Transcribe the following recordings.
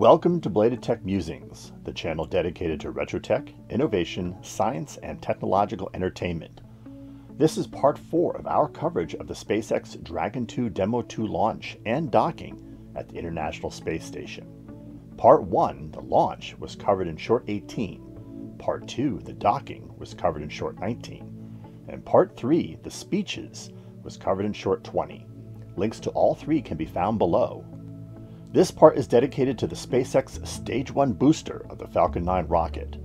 Welcome to Belated Tech Musings, the channel dedicated to retro tech, innovation, science, and technological entertainment. This is part 4 of our coverage of the SpaceX Dragon 2 Demo 2 launch and docking at the International Space Station. Part 1, the launch, was covered in Short 18. Part 2, the docking, was covered in Short 19. And Part 3, the speeches, was covered in Short 20. Links to all three can be found below. This part is dedicated to the SpaceX Stage 1 booster of the Falcon 9 rocket.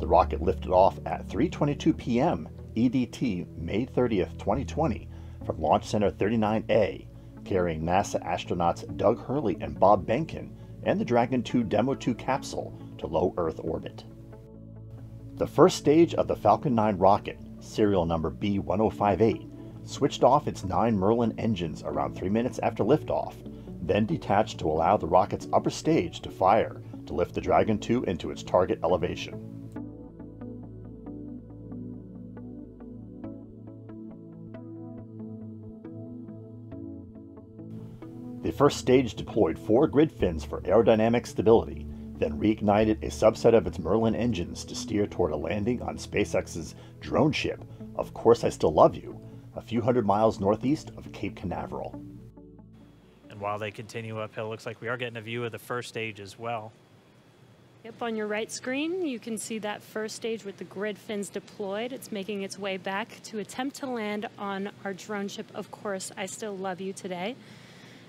The rocket lifted off at 3:22 p.m. EDT May 30th, 2020 from Launch Center 39A, carrying NASA astronauts Doug Hurley and Bob Behnken and the Dragon 2 Demo 2 capsule to low Earth orbit. The first stage of the Falcon 9 rocket, serial number B-1058, switched off its 9 Merlin engines around 3 minutes after liftoff, then detached to allow the rocket's upper stage to fire to lift the Dragon 2 into its target elevation. The first stage deployed 4 grid fins for aerodynamic stability, then reignited a subset of its Merlin engines to steer toward a landing on SpaceX's drone ship, Of Course I Still Love You, a few hundred miles northeast of Cape Canaveral. While they continue uphill, it looks like we are getting a view of the first stage as well. Yep, on your right screen, you can see that first stage with the grid fins deployed. It's making its way back to attempt to land on our drone ship, Of Course I Still Love You, today.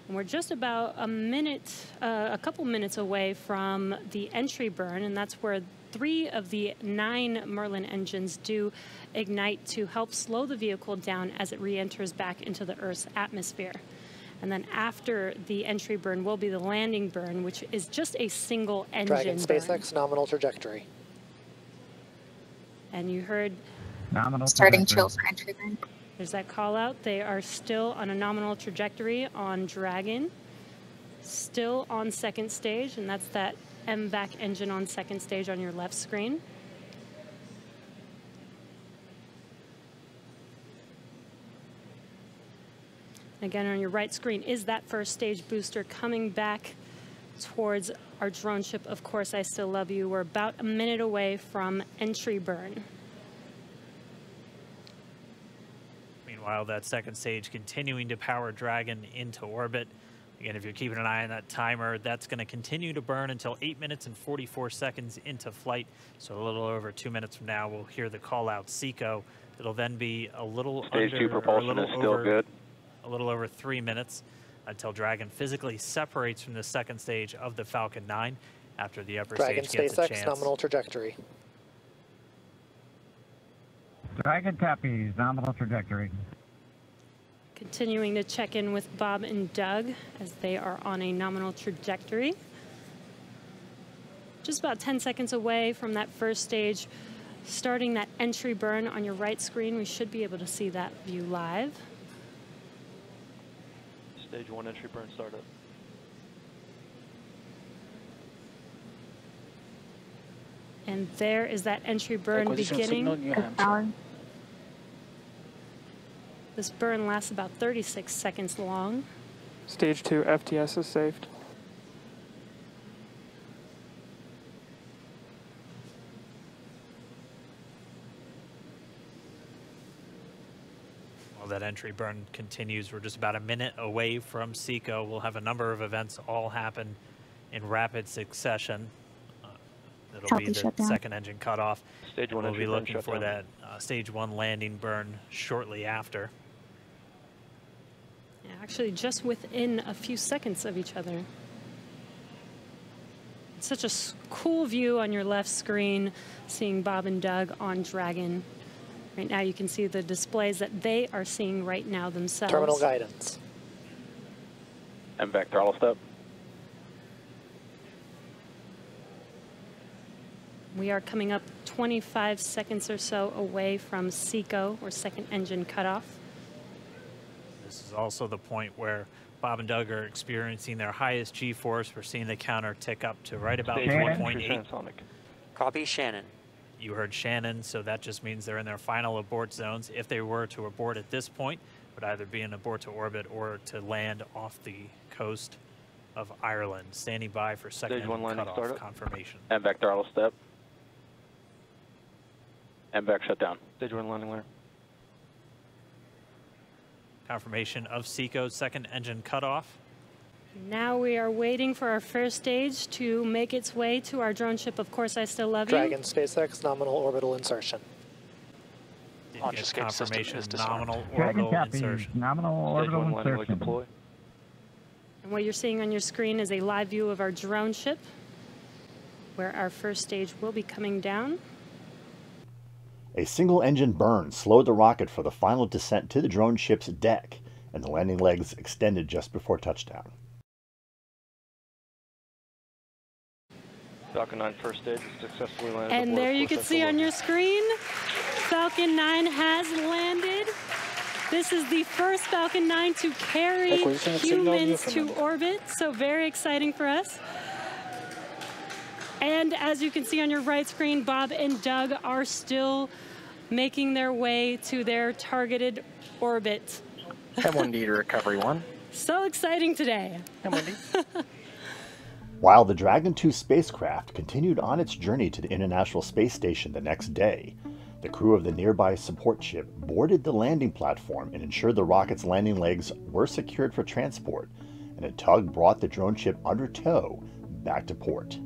And we're just about a couple minutes away from the entry burn, and that's where 3 of the 9 Merlin engines do ignite to help slow the vehicle down as it re-enters back into the Earth's atmosphere. And then after the entry burn will be the landing burn, which is just a single engine Dragon burn. SpaceX nominal trajectory. And you heard nominal starting chill for entry burn. There's that call out. They are still on a nominal trajectory on Dragon, still on second stage, and that's that MVAC engine on second stage on your left screen. Again, on your right screen is that first stage booster coming back towards our drone ship, Of Course I Still Love You. We're about a minute away from entry burn. Meanwhile, that second stage continuing to power Dragon into orbit. Again, if you're keeping an eye on that timer, that's going to continue to burn until 8 minutes and 44 seconds into flight. So a little over 2 minutes from now, we'll hear the call out SECO. It'll then be a little stage under, 2 propulsion is still good. A little over 3 minutes until Dragon physically separates from the second stage of the Falcon 9 after the upper stage gets a chance. Dragon SpaceX nominal trajectory. Dragon copies, nominal trajectory. Continuing to check in with Bob and Doug as they are on a nominal trajectory. Just about 10 seconds away from that first stage, starting that entry burn on your right screen. We should be able to see that view live. Stage 1 entry burn startup. And there is that entry burn beginning. This burn lasts about 36 seconds long. Stage 2 FTS is saved. That entry burn continues. We're just about a minute away from SECO. We'll have a number of events all happen in rapid succession. It'll be the second engine cutoff. Stage 1 we'll be looking for that stage 1 landing burn shortly after. Yeah, actually just within a few seconds of each other. It's such a cool view on your left screen, seeing Bob and Doug on Dragon. Right now you can see the displays that they are seeing right now themselves. Terminal guidance. MVAC throttle step. We are coming up 25 seconds or so away from SECO, or second engine cutoff. This is also the point where Bob and Doug are experiencing their highest G-force. We're seeing the counter tick up to right about 1.8. Copy, Shannon. You heard Shannon, so that just means they're in their final abort zones. If they were to abort at this point, it would either be an abort to orbit or to land off the coast of Ireland. Standing by for second cutoff confirmation. MVAC throttle step. MVAC shut down. Stage 1 landing layer. Confirmation of SECO second engine cutoff. Now we are waiting for our first stage to make its way to our drone ship, Of Course I Still Love You. Dragon, SpaceX, nominal orbital insertion. Launch confirmation, nominal orbital insertion. Nominal orbital insertion. And what you're seeing on your screen is a live view of our drone ship, where our first stage will be coming down. A single engine burn slowed the rocket for the final descent to the drone ship's deck, and the landing legs extended just before touchdown. Falcon 9 first stage successfully landed. And there you can see on your screen, Falcon 9 has landed. This is the first Falcon 9 to carry humans to orbit, so very exciting for us. And as you can see on your right screen, Bob and Doug are still making their way to their targeted orbit. M1D to recovery one. So exciting today. M1D. While the Dragon 2 spacecraft continued on its journey to the International Space Station the next day, the crew of the nearby support ship boarded the landing platform and ensured the rocket's landing legs were secured for transport, and a tug brought the drone ship under tow back to port.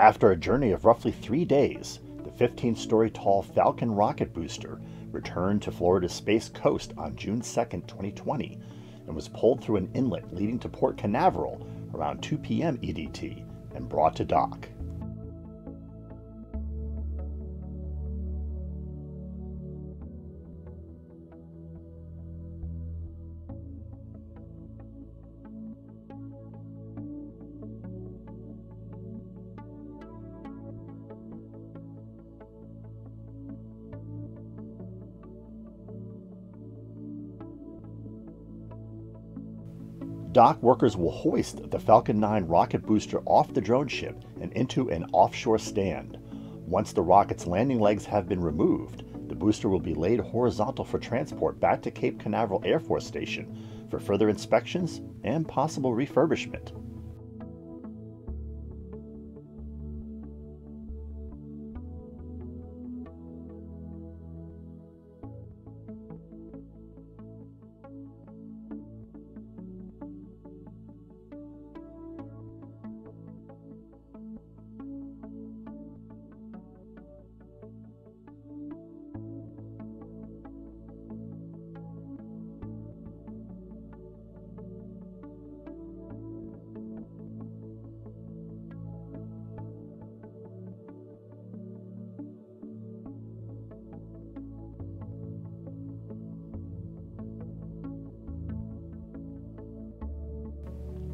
After a journey of roughly 3 days, the 15-story tall Falcon rocket booster returned to Florida's Space Coast on June 2, 2020, and was pulled through an inlet leading to Port Canaveral around 2 p.m. EDT and brought to dock. Dock workers will hoist the Falcon 9 rocket booster off the drone ship and into an offshore stand. Once the rocket's landing legs have been removed, the booster will be laid horizontal for transport back to Cape Canaveral Air Force Station for further inspections and possible refurbishment.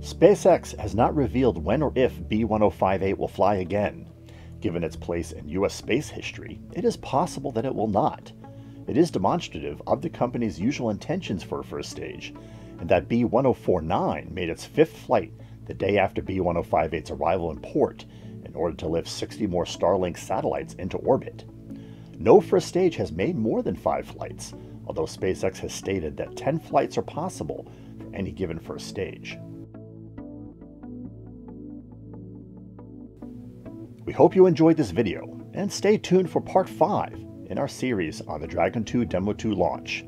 SpaceX has not revealed when or if B-1058 will fly again. Given its place in U.S. space history, it is possible that it will not. It is demonstrative of the company's usual intentions for a first stage, and that B-1049 made its fifth flight the day after B-1058's arrival in port in order to lift 60 more Starlink satellites into orbit. No first stage has made more than 5 flights, although SpaceX has stated that 10 flights are possible for any given first stage. We hope you enjoyed this video, and stay tuned for part 5 in our series on the Dragon 2 Demo 2 launch.